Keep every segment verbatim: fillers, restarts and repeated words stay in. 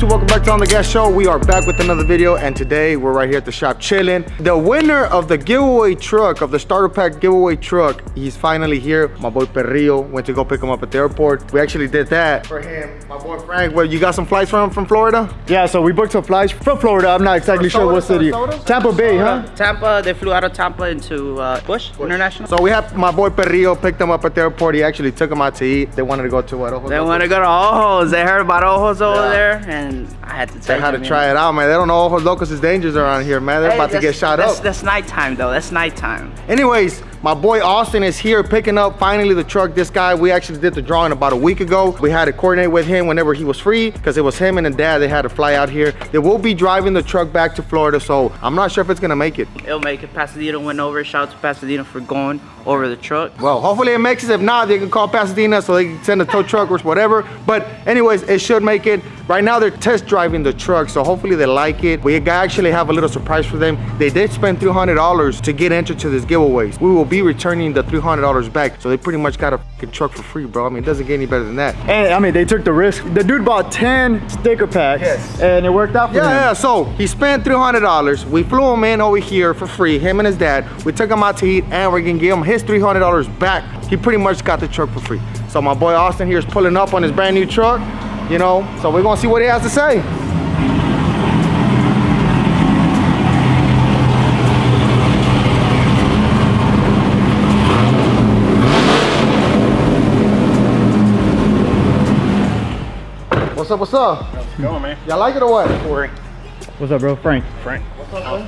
YouTube, welcome back to On The Gas Show. We are back with another video, and today we're right here at the shop chilling. The winner of the giveaway truck, of the starter pack giveaway truck, he's finally here. My boy Perrillo, went to go pick him up at the airport. We actually did that for him. My boy Frank, well, you got some flights from from Florida? Yeah, so we booked some flights from Florida. I'm not exactly Sarasota, sure what city. Sarasota? Tampa Bay, huh? Tampa, they flew out of Tampa into uh, Bush, Bush International. So we have my boy Perrillo, picked him up at the airport. He actually took him out to eat. They wanted to go to what? Ojos, they want to go to Ojos. They heard about Ojos over yeah. there. And I had to tell you. They had to try it out, man. They don't know Ojos Locos is dangerous around here, man. They're hey, about to get shot that's, up. That's nighttime, though. That's nighttime. Anyways, my boy Austin is here picking up finally the truck. This guy, we actually did the drawing about a week ago. We had to coordinate with him whenever he was free because it was him and his dad. They had to fly out here. They will be driving the truck back to Florida, so I'm not sure if it's going to make it. It'll make it. Pasadena went over. Shout out to Pasadena for going over the truck. Well, hopefully it makes it. If not, they can call Pasadena so they can send a tow truck or whatever. But anyways, it should make it. Right now they're test driving the truck, so hopefully they like it. We actually have a little surprise for them. They did spend three hundred dollars to get entered to this giveaway. We will be returning the three hundred dollars back, so they pretty much got a fucking truck for free, bro. I mean, it doesn't get any better than that. And I mean, they took the risk. The dude bought ten sticker packs, yes, and it worked out for yeah, him. Yeah, so he spent three hundred dollars. We flew him in over here for free, him and his dad. We took him out to eat, and we're gonna give him his three hundred dollars back. He pretty much got the truck for free. So my boy Austin here is pulling up on his brand new truck. You know, so we're gonna see what he has to say. What's up, what's up? How's it going, man? Y'all like it or what? Frank. What's up, bro? Frank. Frank. What's up, bro?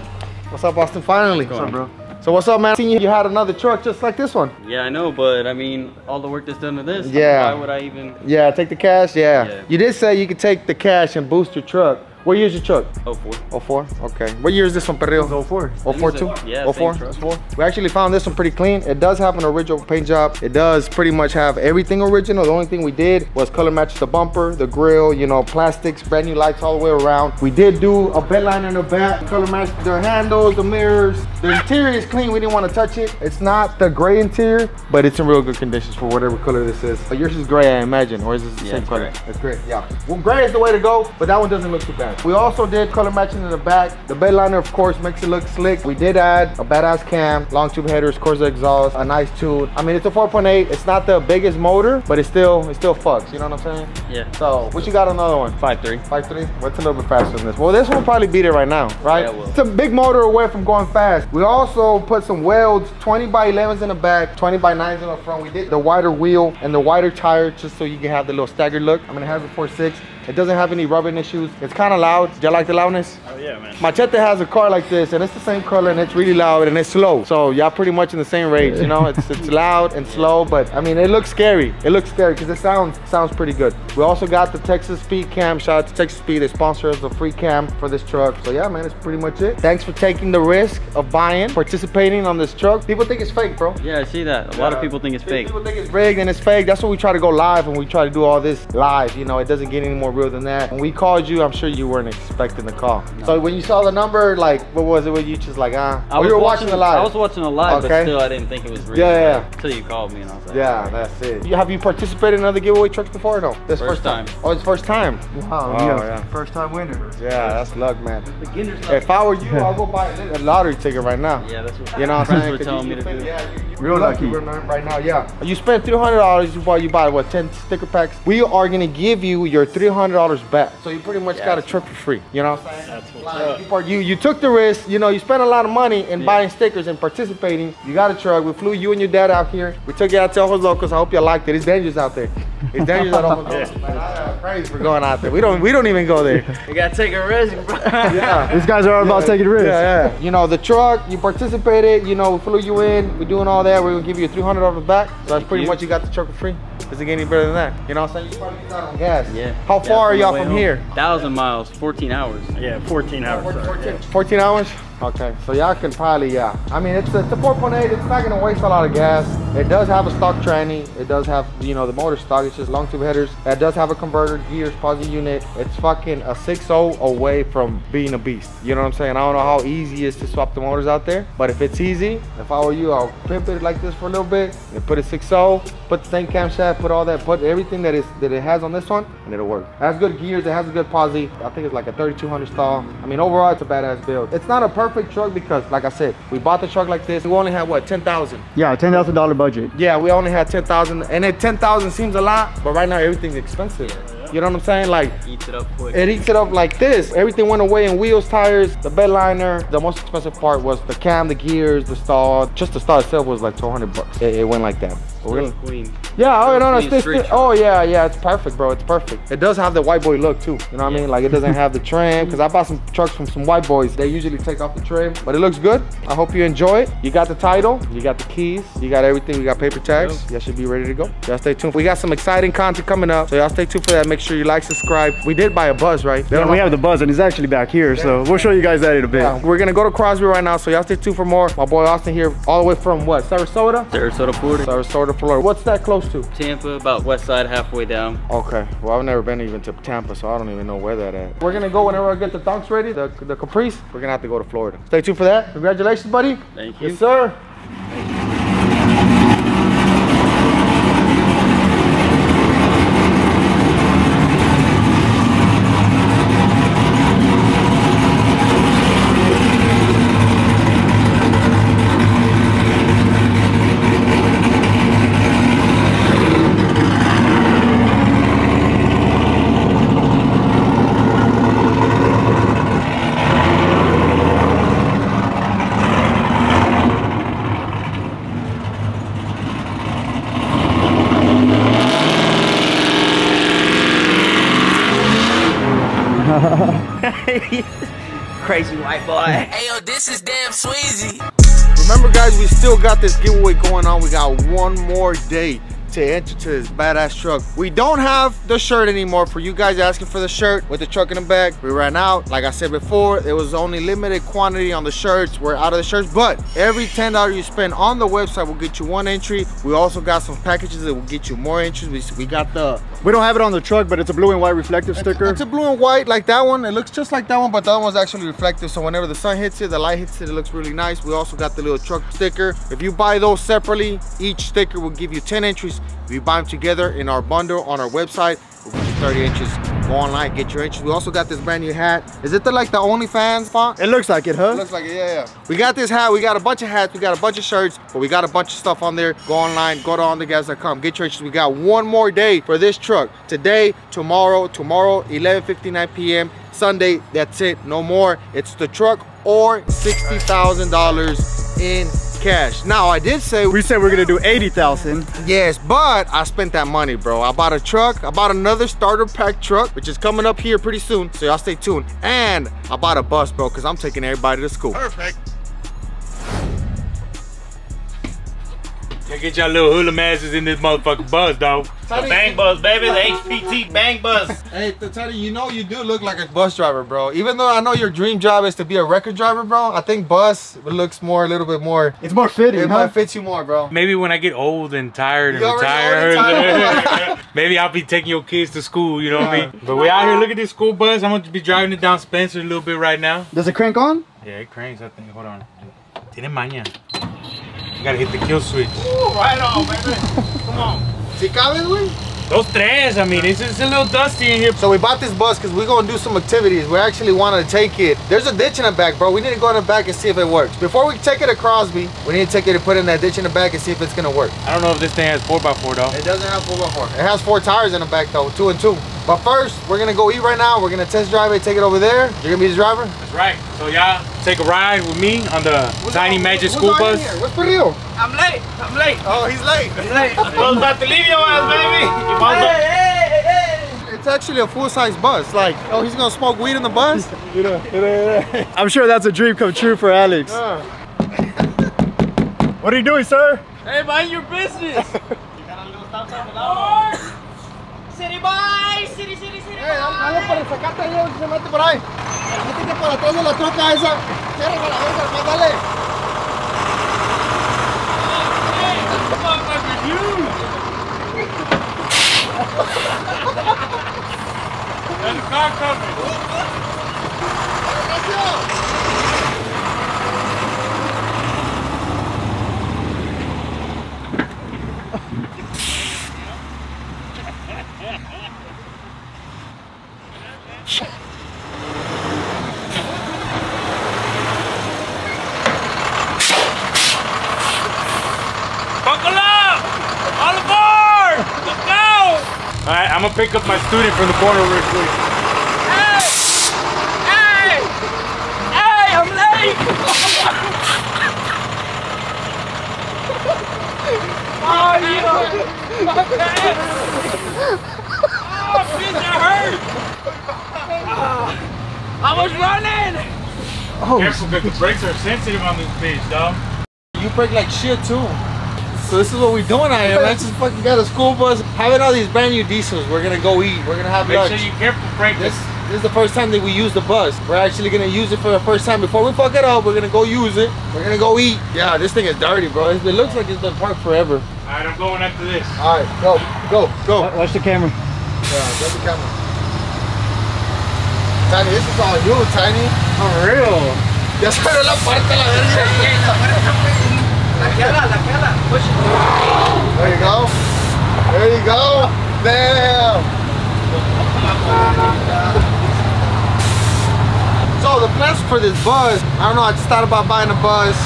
What's up, Austin? Finally. What's up, bro? So what's up, man? I seen you had another truck just like this one. Yeah, I know, but I mean, all the work that's done to this, yeah. Why would I even? Yeah, take the cash, yeah. yeah. You did say you could take the cash and boost your truck. What year is your truck? oh four. oh four, okay. What year is this one, Perrillo? oh four. oh four too? Yeah, oh four. oh four. We actually found this one pretty clean. It does have an original paint job. It does pretty much have everything original. The only thing we did was color match the bumper, the grill, you know, plastics, brand new lights all the way around. We did do a bed line in the back, color match the handles, the mirrors. The interior is clean, we didn't want to touch it. It's not the gray interior, but it's in real good condition for whatever color this is. But yours is gray, I imagine, or is this the yeah, same it's color? Gray. It's gray, yeah. Well, gray is the way to go, but that one doesn't look too bad. We also did color matching in the back. The bed liner, of course, makes it look slick. We did add a badass cam, long tube headers, Corza exhaust, a nice tune. I mean, it's a four point eight. It's not the biggest motor, but it still, it still fucks. You know what I'm saying? Yeah. So, what you got on the other one? five three. five three? What's a little bit faster than this? Well, this one probably beat it right now, right? Yeah, it will. It's a big motor away from going fast. We also put some welds, twenty by elevens in the back, twenty by nines in the front. We did the wider wheel and the wider tire just so you can have the little staggered look. I mean, it has a four six. It doesn't have any rubbing issues. It's kind of loud. Do you like the loudness? Oh yeah, man. Machete has a car like this and it's the same color and it's really loud and it's slow. So y'all pretty much in the same range, you know? It's it's loud and slow, but I mean, it looks scary. It looks scary because it sounds sounds pretty good. We also got the Texas Speed cam. Shout out to Texas Speed. They sponsor us a free cam for this truck. So yeah, man, that's pretty much it. Thanks for taking the risk of buying, participating on this truck. People think it's fake, bro. Yeah, I see that. A yeah. lot of people think it's people fake. People think it's rigged and it's fake. That's why we try to go live and we try to do all this live. You know, it doesn't get any more real than that. When we called you, I'm sure you weren't expecting the call. No. So when you saw the number, like, what was it? Were you just like, ah? I oh, was you were watching, watching the live. I was watching the live, okay. But still, I didn't think it was real. Yeah, yeah. Until you called me, and I was like, yeah, right. That's it. You, have you participated in other giveaway trucks before? Or no, this first, first time. time. Oh, it's first time. Wow, oh, yeah. yeah. First time winner. Yeah, that's luck, man. Beginner's luck. If I were you, I'll go buy a lottery ticket right now. Yeah, that's what. You know what I'm saying? Were telling you me spend, to do. Yeah, you, you real lucky. lucky right now, yeah. You spent three hundred dollars. You bought, you buy what, ten sticker packs. We are gonna give you your three hundred dollars back. So you pretty much yeah, got a truck for free. You know what I'm saying? That's what's like, up. You, you took the risk. You know, you spent a lot of money in yeah. buying stickers and participating. You got a truck. We flew you and your dad out here. We took you out to Ojos Locos. I hope you liked it. It's dangerous out there. It's dangerous out Ojos Locos. Man, I have praise for going out there. We don't we don't even go there. You gotta take a risk, bro. Yeah. These guys are all yeah. about taking risks. Yeah, yeah. You know, the truck, you participated. You know, we flew you in. We're doing all that. We're gonna give you three hundred dollars back. So that's Thank pretty you. much you got the truck for free. Doesn't get any better than that. You know what I'm saying? You probably get out on gas. Yeah. How far yeah, are y'all from home. here? Thousand miles, fourteen hours. Yeah, fourteen hours. fourteen, sorry, fourteen, yeah. fourteen hours? Okay, so y'all can probably, yeah. I mean, it's a, it's a four point eight, it's not gonna waste a lot of gas. It does have a stock tranny. It does have, you know, the motor stock. It's just long tube headers. It does have a converter, gears, posi unit. It's fucking a six oh away from being a beast. You know what I'm saying? I don't know how easy it is to swap the motors out there, but if it's easy, if I were you, I'll pimp it like this for a little bit and put a six oh, put the same camshaft, put all that, put everything that is that it has on this one, and it'll work. It has good gears. It has a good posi. I think it's like a thirty-two hundred stall. I mean, overall, it's a badass build. It's not a perfect Perfect truck because, like I said, we bought the truck like this. We only had what, ten thousand? Yeah, ten thousand dollar budget. Yeah, we only had ten thousand, and that ten thousand seems a lot, but right now everything's expensive. You know what I'm saying? Like, eats it up quick. It eats it up like this. Everything went away in wheels, tires, the bed liner. The most expensive part was the cam, the gears, the stall. Just the stall itself was like two hundred bucks. It, it went like that. We're gonna, clean. Yeah, oh, no, no, it's this, oh yeah, yeah, it's perfect, bro. It's perfect. It does have the white boy look too. You know what yeah. I mean? Like, it doesn't have the trim, because I bought some trucks from some white boys. They usually take off the trim, but it looks good. I hope you enjoy it. You got the title, you got the keys, you got everything. We got paper tags. Yep. Y'all should be ready to go. Y'all stay tuned. We got some exciting content coming up, so y'all stay tuned for that. Make sure you like, subscribe. We did buy a buzz, right? Yeah, we have the buzz, and it's actually back here, yeah. So we'll show you guys that in a bit. Yeah. We're gonna go to Crosby right now, so y'all stay tuned for more. My boy Austin here, all the way from what? Sarasota? Sarasota, Florida. Sarasota, Florida. What's that close to? Tampa, about west side, halfway down. Okay, well, I've never been even to Tampa, so I don't even know where that at. We're gonna go whenever I get the dunks ready, the, the Caprice. We're gonna have to go to Florida. Stay tuned for that. Congratulations, buddy. Thank you. Yes, sir. Thank you. Crazy white boy. Hey yo, this is Damn Sweezy. Remember guys, we still got this giveaway going on. We got one more day to enter to this badass truck. We don't have the shirt anymore for you guys asking for the shirt with the truck in the back. We ran out. Like I said before, it was only limited quantity on the shirts. We're out of the shirts, but every ten dollars you spend on the website will get you one entry. We also got some packages that will get you more entries. We, we got the... We don't have it on the truck, but it's a blue and white reflective sticker. It's, it's a blue and white like that one. It looks just like that one, but that one's actually reflective. So whenever the sun hits it, the light hits it, it looks really nice. We also got the little truck sticker. If you buy those separately, each sticker will give you ten entries. We buy them together in our bundle on our website. We'll get you thirty inches. Go online, get your inches. We also got this brand new hat. Is it the like the OnlyFans font? It looks like it, huh? It looks like it, yeah, yeah. We got this hat. We got a bunch of hats. We got a bunch of shirts. But we got a bunch of stuff on there. Go online. Go to on the gas dot com. Get your inches. We got one more day for this truck. Today, tomorrow, tomorrow, eleven fifty-nine p m Sunday, that's it. No more. It's the truck or sixty thousand dollars in cash. Now I did say we said we're gonna do eighty thousand. Yes, but I spent that money, bro. I bought a truck. I bought another starter pack truck, which is coming up here pretty soon. So y'all stay tuned. And I bought a bus, bro, because I'm taking everybody to school. Perfect. Get y'all little hula masses in this motherfucking bus, dog. The bang bus, baby. The H P T bang bus. Hey, Teddy, you know you do look like a bus driver, bro. Even though I know your dream job is to be a record driver, bro, I think bus looks more, a little bit more. It's more fitting, It huh? might fit you more, bro. Maybe when I get old and tired and retired, and tired. Maybe I'll be taking your kids to school, you know what yeah. I mean? But we out here, look at this school bus. I'm going to be driving it down Spencer a little bit right now. Does it crank on? Yeah, it cranks, I think. Hold on. Tiene maña. You gotta hit the kill switch. Ooh, right on, baby. Come on. Si caben, güey? Those tres, I mean, it's, it's a little dusty in here. So we bought this bus because we're gonna do some activities. We actually wanted to take it. There's a ditch in the back, bro. We need to go in the back and see if it works. Before we take it to Crosby, we need to take it and put it in that ditch in the back and see if it's gonna work. I don't know if this thing has four by four, though. It doesn't have four by four. It has four tires in the back, though, two and two. But first, we're gonna go eat right now. We're gonna test drive it, take it over there. You're gonna be the driver? That's right. So y'all take a ride with me on the who's tiny on, magic school bus. Here? What's Perrillo? I'm late, I'm late. Oh, he's late. He's late. You're about to leave your ass, baby. Hey, hey, hey, hey. It's actually a full-size bus. Like, oh, he's gonna smoke weed in the bus? You know, you know, you know. I'm sure that's a dream come true for Alex. Yeah. What are you doing, sir? Hey, mind your business. You got a little stop sign below. City Boy, City, City, City Boy. Vamos por el sacate ahí, se mete por ahí. Métete por atrás de la troca esa. Cierra la verga, más dale. El Alright, I'm gonna pick up my student from the corner real quick. Hey! Hey! Hey, I'm late! Oh, you! My bad! Oh, shit, that hurt! Uh, I was running! Oh, careful, because the brakes are sensitive on this bitch, dog. You brake like shit, too. So this is what we're doing out here. I just fucking got a school bus, having all these brand new diesels. We're gonna go eat. We're gonna have Make lunch. Make sure you're careful, Frank. This, this is the first time that we use the bus. We're actually gonna use it for the first time. Before we fuck it up, we're gonna go use it. We're gonna go eat. Yeah, this thing is dirty, bro. It looks like it's been parked forever. All right, I'm going after this. All right, go, go, go. Watch the camera. Yeah, watch the camera. Tiny, this is all you, Tiny. For real. Ya salió la parte la verga. La queda, la queda. Push it. There you go. There you go. Damn. So the plans for this bus, I don't know, I just thought about buying a bus.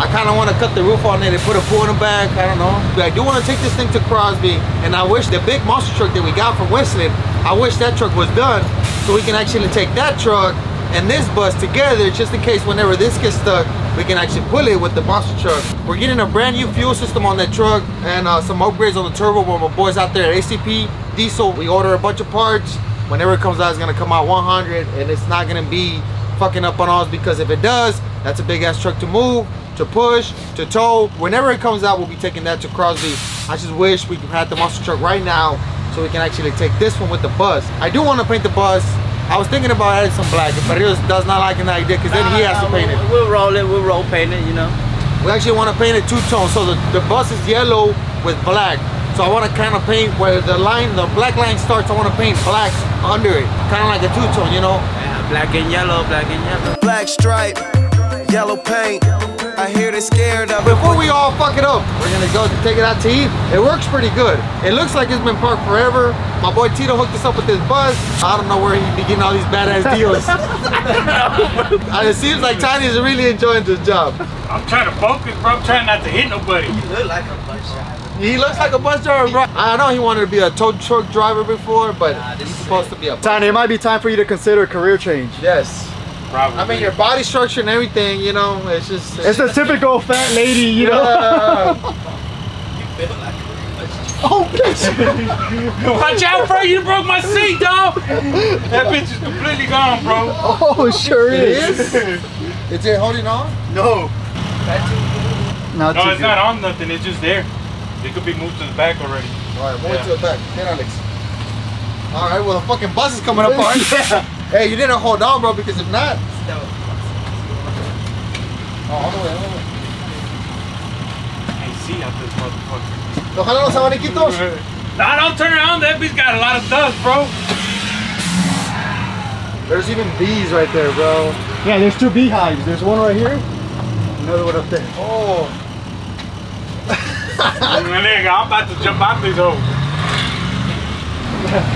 I kind of want to cut the roof on it and put a pool in the back. I don't know. But I do want to take this thing to Crosby, and I wish the big monster truck that we got from Westland, I wish that truck was done so we can actually take that truck and this bus together, just in case whenever this gets stuck, we can actually pull it with the monster truck. We're getting a brand new fuel system on that truck and uh, some upgrades on the turbo from my boys out there at A C P Diesel. We order a bunch of parts. Whenever it comes out, it's gonna come out one hundred, and it's not gonna be fucking up on us, because if it does, that's a big ass truck to move, to push, to tow. Whenever it comes out, we'll be taking that to Crosby. I just wish we could have the monster truck right now so we can actually take this one with the bus. I do want to paint the bus. I was thinking about adding some black, but Perrillo does not like an idea, because then nah, he has nah, to paint we'll, it. We'll roll it, we'll roll paint it, you know. We actually want to paint it two-tone, so the, the bus is yellow with black. So I want to kind of paint where the line, the black line starts, I want to paint black under it. Kind of like a two-tone, you know? Yeah, black and yellow, black and yellow. Black stripe, yellow paint. I hear they're scared of it. Before we all fuck it up, we're gonna go take it out to eat. It works pretty good. It looks like it's been parked forever. My boy Tito hooked us up with this bus. I don't know where he'd be getting all these badass deals. I don't know. It seems like Tiny's really enjoying this job. I'm trying to focus, bro. I'm trying not to hit nobody. You look like a bus driver. He looks like a bus driver, bro. I know he wanted to be a tow truck driver before, but nah, he's supposed to be a bus Tiny, driver. It might be time for you to consider a career change. Yes. Probably. I mean, your body structure and everything, you know, it's just... It's, it's a typical fat lady, you know? Yeah. You feel like a oh, bitch! Watch out, bro! You broke my seat, dog! That bitch is completely gone, bro. Oh, sure is. It is? Is it holding on? No. No, no it's good. Not on nothing. It's just there. It could be moved to the back already. All right, move yeah. it to the back. Get Alex. All right, well, the fucking bus is coming up on yeah. Hey, you didn't hold on, bro, because if not... No. Oh, all the way, all the way. I see out this motherfucker. Ojalá los abaniquitos. Nah, don't turn around. That bitch got a lot of dust, bro. There's even bees right there, bro. Yeah, there's two beehives. There's one right here. Another one up there. Oh. I'm about to jump out these hoes.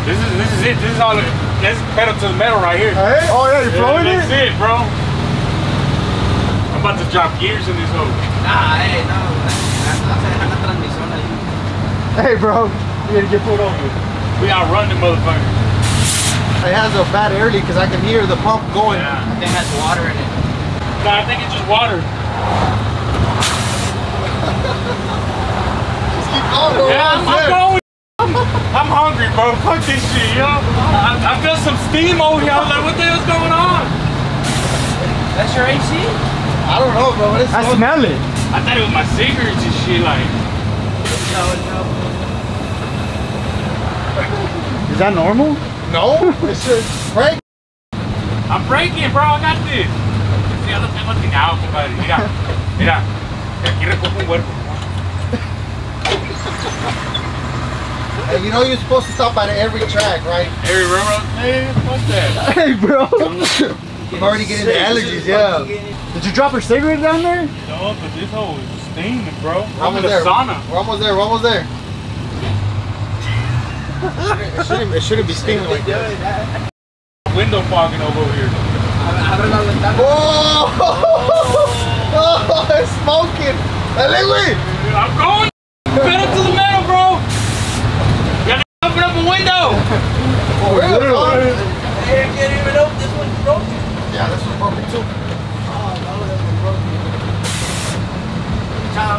This is, this is it. This is all it is. That's pedal to the metal right here. Hey? Oh yeah, you're blowing yeah, that's it? That's it, bro. I'm about to drop gears in this hole. Nah, hey, no. Hey, bro. You're gonna get pulled over. We outrun the motherfucker. It has a bad air leak because I can hear the pump going. Yeah. I think it has water in it. Nah, I think it's just water. Just keep going. Yeah, I'm, I'm going. I'm hungry, bro. Fuck this shit, yo. I, I feel some steam over here. I was like, what the hell's going on? That's your A C? I don't know, bro. It's I smell it. I thought it was my cigarettes and shit, like. No, no. Is that normal? No, it's just break. I'm breaking, bro. I got this. Ya lo tengo tirado, compadre. Mira, mira. Aquí recojo un huerco. You know you're supposed to stop at every track, right? Every railroad? Hey, fuck that. Hey, bro. I'm already getting the allergies, yeah. Did you drop your cigarette down there? No, but this hole is steaming, bro. I'm in the sauna. We're almost there. We're almost there. It shouldn't, it shouldn't be steaming like that. Window fogging over here. Whoa! Oh, it's smoking. I'm going. Pedal to the metal, bro. You gotta open up a window. For real, bro. Hey, I can't even open. This one's broken. Yeah, this one's broken too. Oh no, this one's broken.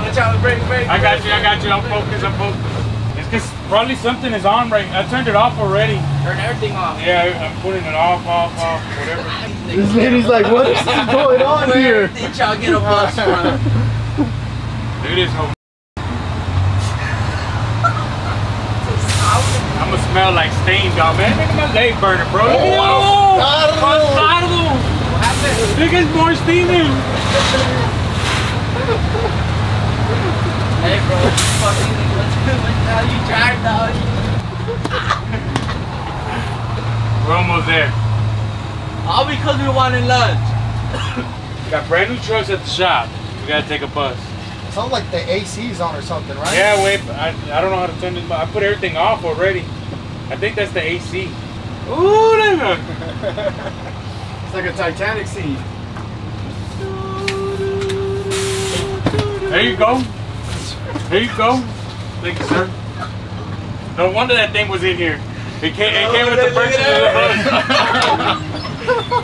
Let's try to break, break. I got you. I got you. I'm focused. I'm focused. It's because probably something is on right. I turned it off already. Turn everything off. Yeah, I'm putting it off, off, off, whatever. This lady's like, what is going on here? Did y'all get a bus from? Dude, this whole. I'ma smell like steam, y'all, man. Look at my leg burner, bro. Oh, oh, oh, oh. Look, it's more steaming. Hey, bro, what the fuck do you think? Let's do it like that. You drive, dog. We're almost there. All because we wanted lunch. We got brand new trucks at the shop. We gotta take a bus. It sounds like the A C's on or something, right? Yeah, wait, I, I don't know how to turn this. I put everything off already. I think that's the A C. Ooh, there. It's like a Titanic scene. There you go. There you go. Thank you, sir. No wonder that thing was in here. It came, it came oh, with the purchase of the bus.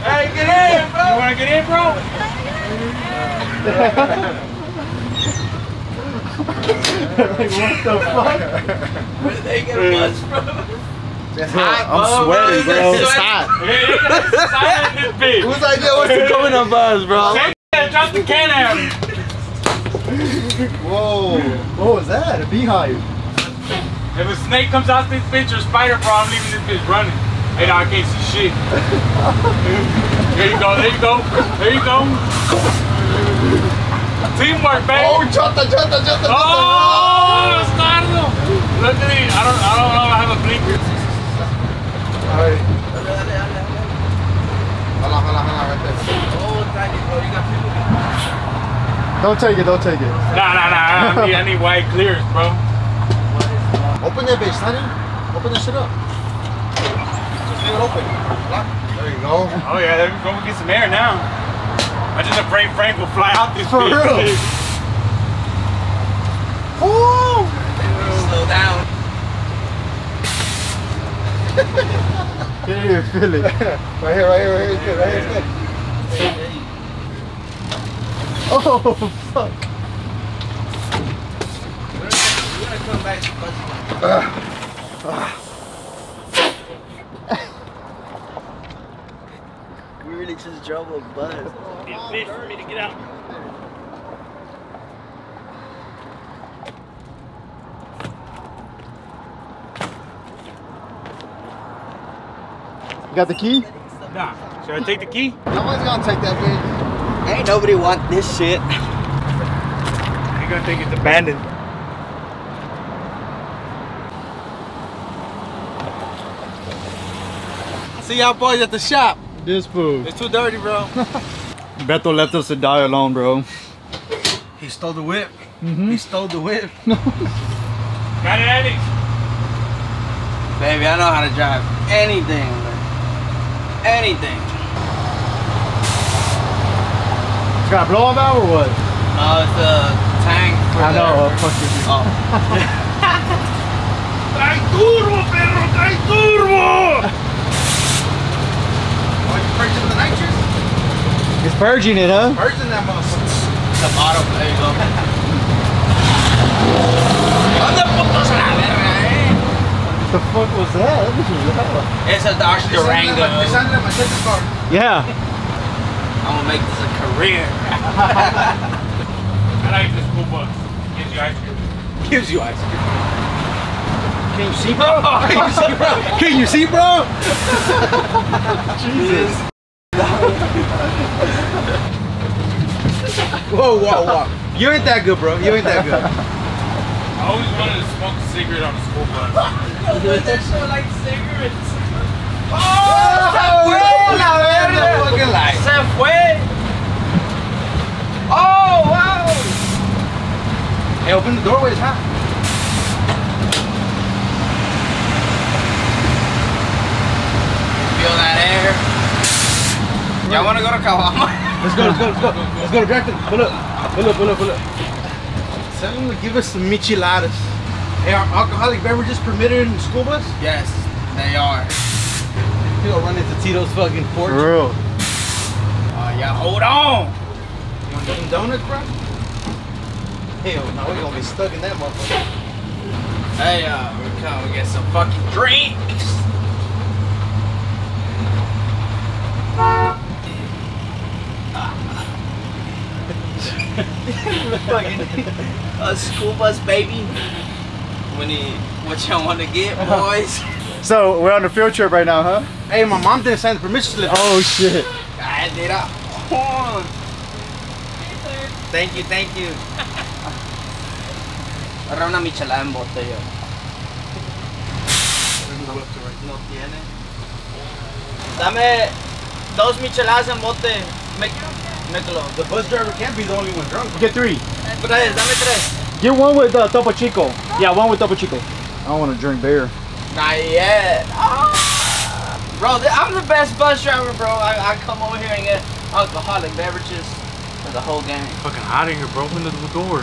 Hey, get in, bro. You want to get in, bro? Like, what the fuck? Where did they get a bus from? It's hot. I'm oh, sweating, bro. bro. It's hot. It's hot in this bitch. Whose idea was to come in a bus, bro? Take that, drop the can out. Whoa. What was that? A beehive. If a snake comes out this bitch or spider, bro, I'm leaving this bitch running. Hey, no, I can't see shit. There you go, there you go. There you go. Teamwork, baby. Oh, chota, chota, chota, chota. Oh, Stardo. Look at it. I don't, I don't know. I have a blinker. All right. Hala, hala, hala, right there. Oh, tiny bro, you got people. Don't take it. Don't take it. Nah, nah, nah. I need, I need wide clears, bro. Open that bitch, honey. Open that shit up. Just leave it open. There you go. Oh yeah, there we go. We get some air now. I'm just afraid Frank will fly out this bitch. For real. Woo! Slow down. You didn't even feel it. Right here, right here, right here, right here. Right here. Oh, fuck. We're gonna come back to Bush. We really just drove a bus. It's big for me to get out. You got the key? Nah. Should I take the key? Nobody's gonna take that bitch. Ain't nobody want this shit. They're gonna think it's abandoned. See y'all boys at the shop. This food. It's too dirty, bro. Beto left us to die alone, bro. He stole the whip. Mm-hmm. He stole the whip. Got it, Eddie. Baby, I know how to drive anything. Anything. It's got a blow up out or what? No, uh, it's a tank. For I know. Uh, fuck you. Oh. Trae turbo, perro. Trae turbo. What, you purchasing the nitrous? It's purging it, huh? Purging that muscle. It's a bottle, there you go. What the fuck was that? It's a Dodge Durango. It sounded like my sister's car. Yeah. I'm gonna make this a career. I like this school bus. Gives you ice cream. Gives you ice cream. Can you see, bro? Can you see, bro? Jesus. Whoa, whoa, whoa. You ain't that good, bro. You ain't that good. I always wanted to smoke a cigarette on a school bus. Yo, that show like cigarettes. Oh, se fue la verga. Se fue. Oh, wow. Hey, open the doorway, it's hot. Feel that air. Y'all want to go to Caguama? Let's go, let's go, let's go. Let's go to Braxton. Pull up, pull up, pull up, pull up. Tell them to give us some micheladas. Hey, are alcoholic beverages permitted in the school bus? Yes, they are. I'll run into Tito's fucking porch. For real. Uh, yeah, hold on. You want them donuts, bro? Hell no, we're gonna be stuck in that motherfucker. Hey, uh, we're coming to get some fucking drinks. Fucking a school bus, baby. We need what y'all want to get, boys. So, we're on the field trip right now, huh? Hey, my mom didn't sign the permission slip. Oh, shit. I did that. Oh. Thank you, thank you. Around a michelada en botella. No tiene. Dame dos micheladas en bote. Mételo. The bus driver can't be the only one drunk. Get three. Tres, dame tres. Get one with uh, Topo Chico. Yeah, one with Topo Chico. I don't want to drink beer. Not yet. Oh. Bro, I'm the best bus driver, bro. I, I come over here and get alcoholic beverages for the whole gang. You're fucking out of here, bro. Open the door.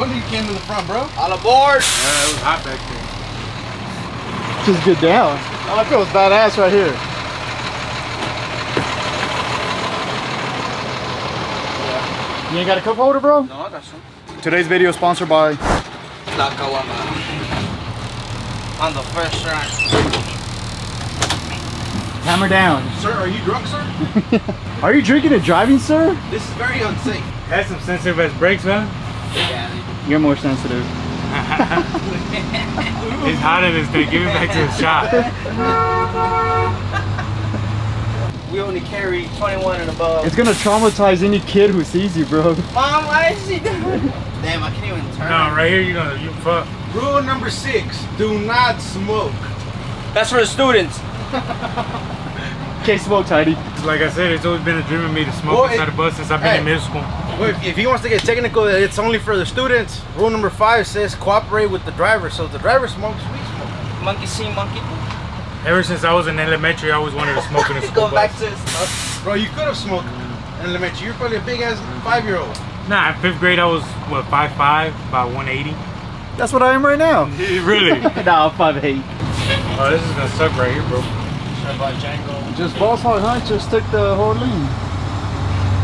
When did you came to the front, bro? All aboard. Yeah, it was hot back there. Just get down. All I feel is badass right here. Yeah. You ain't got a cup holder, bro? No, I got some. Today's video is sponsored by La Caguama. On the first run. Hammer down. Sir, are you drunk, sir? Are you drinking and driving, sir? This is very unsafe. That's some sensitive ass brakes, man. Yeah. You're more sensitive. It's hot in this thing. Give me back to the shop. We only carry twenty-one and above. It's gonna traumatize any kid who sees you, bro. Mom, why is she doing it? Damn, I can't even turn. No, right here you're gonna you fuck. Rule number six, do not smoke. That's for the students. Can't smoke, Tidy. Like I said, it's always been a dream of me to smoke well, inside it, a bus since I've been hey, in middle school. Well, if, if he wants to get technical, it's only for the students. Rule number five says cooperate with the driver. So if the driver smokes, we smoke. Monkey see, monkey do. Ever since I was in elementary, I always wanted to smoke in a school bus. Back to this stuff. Bro, you could have smoked in elementary. You're probably a big-ass five-year-old. Nah, in fifth grade, I was, what, five five, about one eighty. That's what I am right now. Really? Nah, I'm five eight. Oh, this is gonna suck right here, bro. Just boss hog, huh? Just took the whole lean.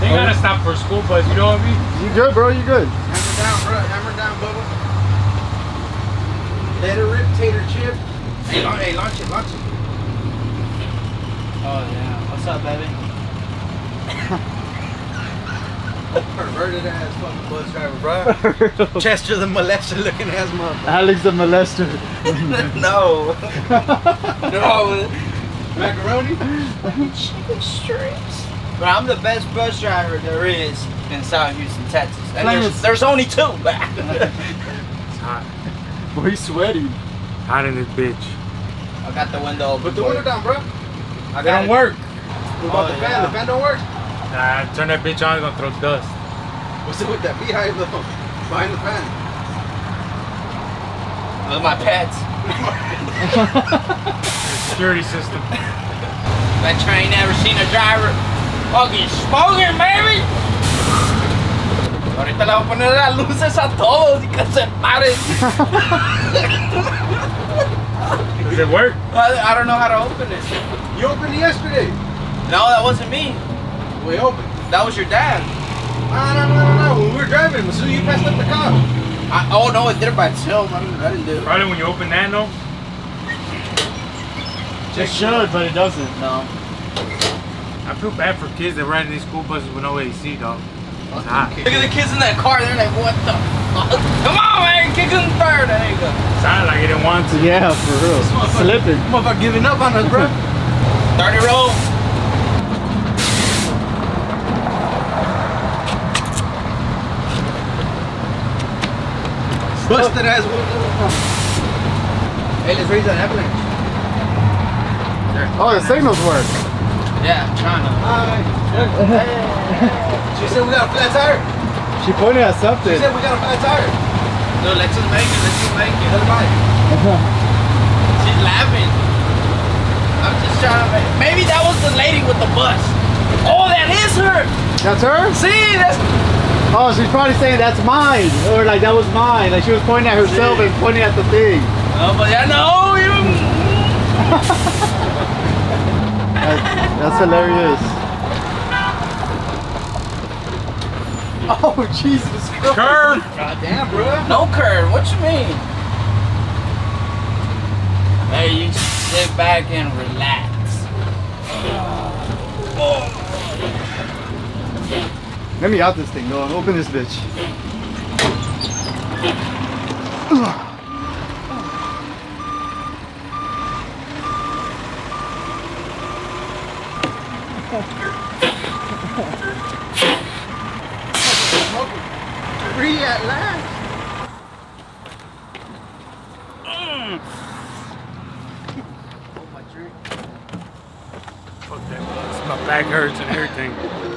They oh. gotta stop for school bus, you know what I mean? You good, bro? You good? Hammer down, bro. Hammer down, bubble. Let it rip, tater chip. Hey, launch, hey, launch it, launch it. Oh, yeah. What's up, baby? Perverted ass fucking bus driver, bro. Chester the molester looking ass motherfucker. Alex the molester. No. No. Macaroni? Chicken strips. But I'm the best bus driver there is in South Houston, Texas. And there's, there's only two back. It's hot. Boy, he's sweaty. Hot in this bitch. I got the window open. Put the window down, bro. I got it. Don't work. What about oh, the fan? Yeah. The fan don't work? Nah, turn that bitch on, it's gonna throw dust. What's it with that beehive though? Behind the fan. Look at my pets. Security system. That train never seen a driver fucking smoking, baby! Ahorita le voy a poner las luces a todos y que se paren. Does it work? I, I don't know how to open it. You opened it yesterday. No, that wasn't me. We opened. That was your dad. No, no, no, no, no. When we were driving, as soon as you passed up the car. I, oh, no, it did it by itself. I, mean, I didn't do it. Probably when you open that, no? It should, but it doesn't. No. I feel bad for kids that ride in these school buses with no A C, dog. It's hot. Look at the kids in that car. They're like, what the Come on, man, kick him third, there you go. Sounded like he didn't want to. Yeah, for real. Slipping. Motherfucker giving up on us, bro. thirty roll. Busted ass. Hey, let's raise that avalanche. Oh, the signals work. Yeah, trying to. She said we got a flat tire. She pointed at something. She said we got a flat tire. No, let's just make it. Let's just make it. Let's buy it. She's laughing. I'm just trying to make it. Maybe that was the lady with the bus. Oh, that is her. That's her? See, that's. Oh, she's probably saying that's mine. Or like, that was mine. Like, she was pointing at herself yeah. and pointing at the thing. Oh, but I know you. That, that's hilarious. Oh, Jesus Christ. Curve! Goddamn, bro. No curve. What you mean? Hey, you just sit back and relax. Oh. Let me out this thing, though. Open this bitch. Ugh. Free at last. Mm. Oh, my drink. Fuck that. My back hurts and everything.